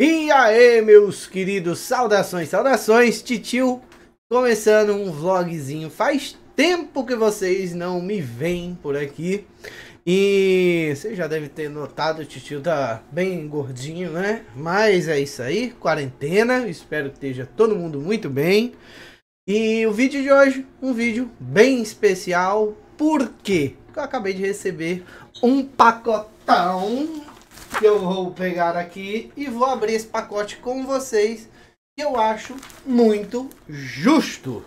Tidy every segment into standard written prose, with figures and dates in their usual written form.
E aí, meus queridos, saudações, titio, começando um vlogzinho. Faz tempo que vocês não me veem por aqui e você já deve ter notado, o titio tá bem gordinho, né? Mas é isso aí, quarentena, espero que esteja todo mundo muito bem. E o vídeo de hoje, um vídeo bem especial, por quê? Porque eu acabei de receber um pacotão que eu vou pegar aqui e vou abrir esse pacote com vocês, que eu acho muito justo.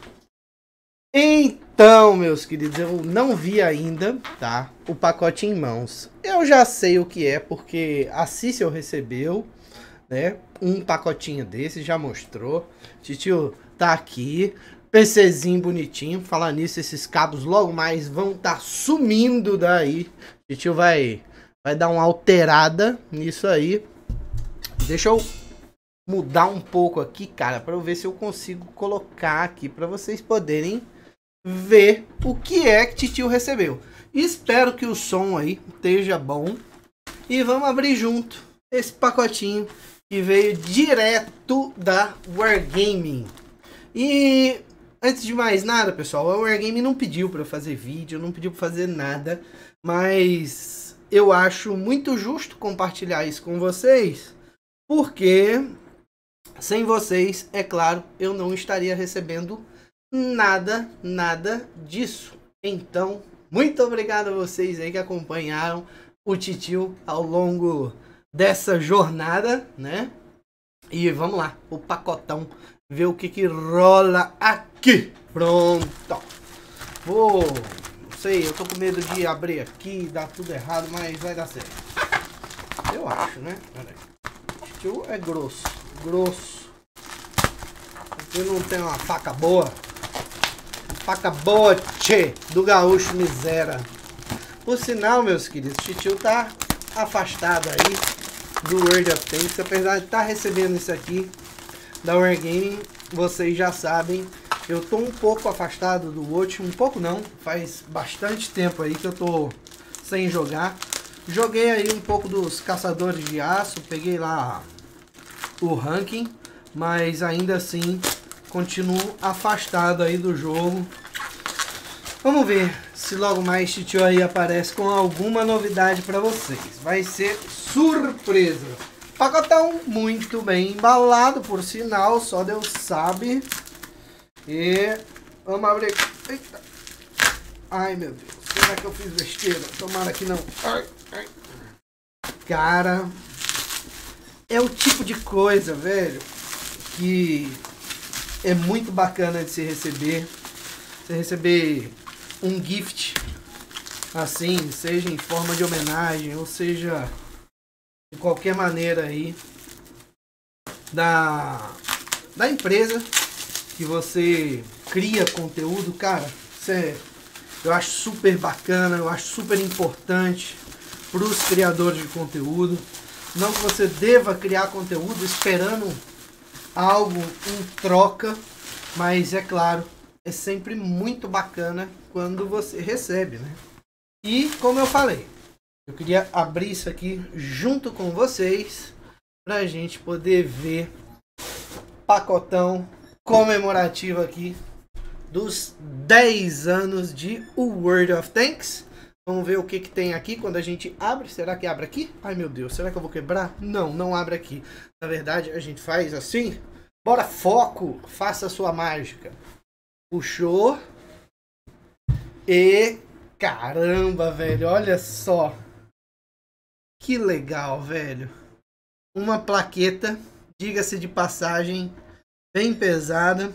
Então, meus queridos, eu não vi ainda, tá, o pacote em mãos. Eu já sei o que é, porque a Cícero recebeu, né, um pacotinho desse, já mostrou. Titio tá aqui, PCzinho bonitinho. Falar nisso, esses cabos logo mais vão estar sumindo daí. Titio vai dar uma alterada nisso aí. Deixa eu mudar um pouco aqui, cara, para eu ver se eu consigo colocar aqui para vocês poderem ver o que é que titio recebeu. Espero que o som aí esteja bom. E vamos abrir junto esse pacotinho que veio direto da Wargaming. E antes de mais nada, pessoal, a Wargaming não pediu para eu fazer vídeo, não pediu para fazer nada, mas eu acho muito justo compartilhar isso com vocês, porque sem vocês, é claro, eu não estaria recebendo nada disso. Então, muito obrigado a vocês aí que acompanharam o titio ao longo dessa jornada, né? E vamos lá, o pacotão, ver o que rola aqui. Pronto. Vou... sei, eu tô com medo de abrir aqui e dar tudo errado, mas vai dar certo, eu acho, né? Tio é grosso. Eu não tenho uma faca boa, tchê, do gaúcho miséria. Por sinal, meus queridos, titio tá afastado aí do World of Tanks, apesar de estar recebendo isso aqui da Wargaming. Vocês já sabem, eu tô um pouco afastado do WOT, um pouco não, faz bastante tempo aí que eu tô sem jogar. Joguei aí um pouco dos Caçadores de Aço, peguei lá o ranking, mas ainda assim continuo afastado aí do jogo. Vamos ver se logo mais titio aí aparece com alguma novidade para vocês. Vai ser surpresa. Pacotão muito bem embalado, por sinal, só Deus sabe. E vamos abrir. Eita. Ai, meu Deus, será que eu fiz besteira? Tomara que não. Ai. Cara, é o tipo de coisa, velho, que é muito bacana de se receber. Você receber um gift assim, seja em forma de homenagem ou seja de qualquer maneira aí da empresa que você cria conteúdo, cara, eu acho super bacana, eu acho super importante para os criadores de conteúdo. Não que você deva criar conteúdo esperando algo em troca, mas é claro, é sempre muito bacana quando você recebe, né? E como eu falei, eu queria abrir isso aqui junto com vocês para a gente poder ver pacotão comemorativo aqui dos 10 anos de World of Tanks. Vamos ver o que tem aqui quando a gente abre. Será que abre aqui? Ai, meu Deus, será que eu vou quebrar? Não, não abre aqui. Na verdade, a gente faz assim. Bora, foco, faça a sua mágica. Puxou. E caramba, velho, olha só. Que legal, velho. Uma plaqueta, diga-se de passagem, bem pesada.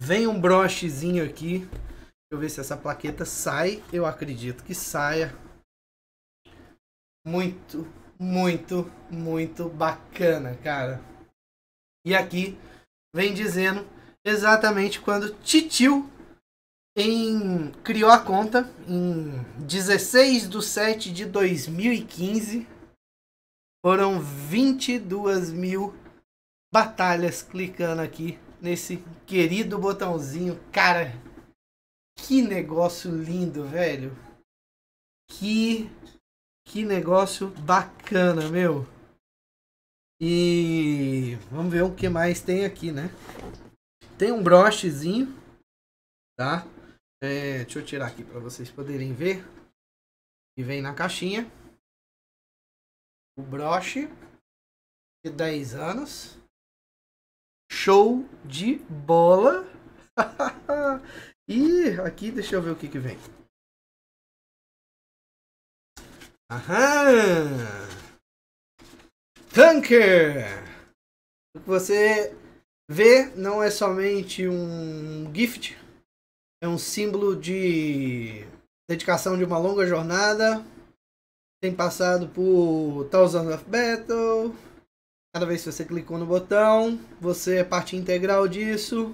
Vem um brochezinho aqui. Deixa eu ver se essa plaqueta sai. Eu acredito que saia. Muito bacana, cara. E aqui vem dizendo exatamente quando titio criou a conta, em 16/7/2015. Foram 22.000 batalhas clicando aqui nesse querido botãozinho. Cara, que negócio lindo, velho. Que negócio bacana, meu. E Vamos ver o que mais tem aqui, né? Tem um brochezinho, tá? Deixa eu tirar aqui para vocês poderem ver. E vem na caixinha. O broche de 10 anos. Show de bola. E aqui, deixa eu ver o que que vem. Aham! Tanker! O que você vê não é somente um gift. É um símbolo de dedicação de uma longa jornada. Tem passado por Thousands of Battle. Cada vez que você clicou no botão, você é parte integral disso.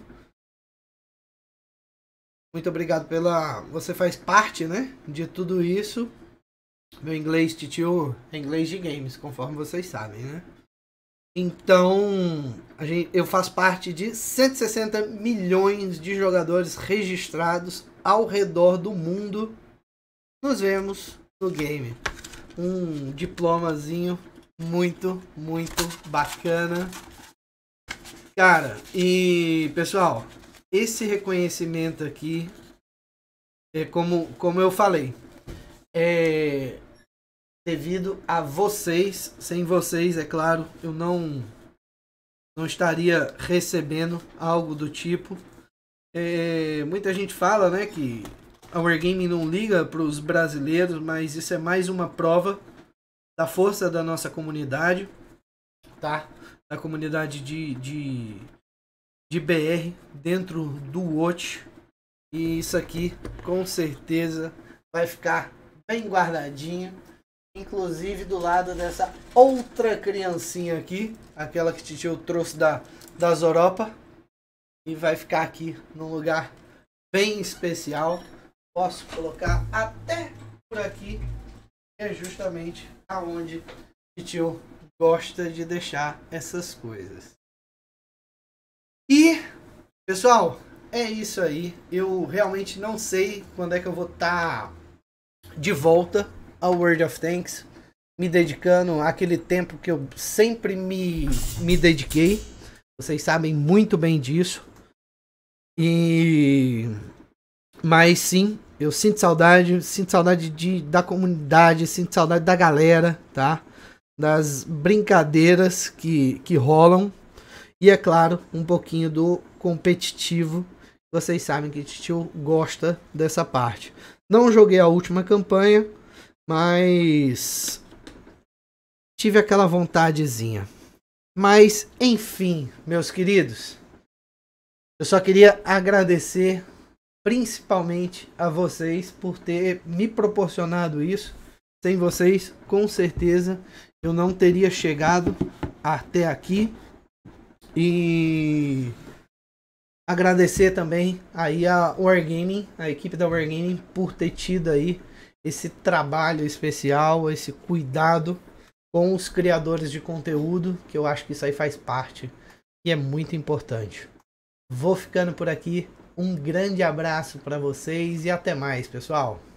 Muito obrigado pela... Você faz parte, né, de tudo isso. Meu inglês, titio, é inglês de games, conforme vocês sabem, né? Então, eu faço parte de 160 milhões de jogadores registrados ao redor do mundo. Nos vemos no game. Um diplomazinho muito, muito bacana. Cara, e pessoal, esse reconhecimento aqui, é como eu falei, é devido a vocês. Sem vocês, é claro, eu não estaria recebendo algo do tipo. Muita gente fala, né, que a Wargaming não liga para os brasileiros, mas isso é mais uma prova da força da nossa comunidade, tá? Da comunidade de BR dentro do WOT. E isso aqui com certeza vai ficar bem guardadinho, inclusive do lado dessa outra criancinha aqui, aquela que titio trouxe das Europa, e vai ficar aqui num lugar bem especial. Posso colocar até por aqui, que é justamente aonde titio gosta de deixar essas coisas. E pessoal, é isso aí. Eu realmente não sei quando é que eu vou estar de volta ao World of Tanks, me dedicando àquele tempo que eu sempre me dediquei. Vocês sabem muito bem disso. Mas sim, eu sinto saudade da comunidade, sinto saudade da galera, tá? Das brincadeiras que rolam. E é claro, um pouquinho do competitivo. Vocês sabem que titio gosta dessa parte. Não joguei a última campanha, mas tive aquela vontadezinha. Mas, enfim, meus queridos, eu só queria agradecer principalmente a vocês por ter me proporcionado isso. Sem vocês, com certeza, eu não teria chegado até aqui. E agradecer também aí a Wargaming, a equipe da Wargaming, por ter tido aí esse trabalho especial, esse cuidado com os criadores de conteúdo, que eu acho que isso aí faz parte e é muito importante. Vou ficando por aqui, um grande abraço para vocês e até mais, pessoal!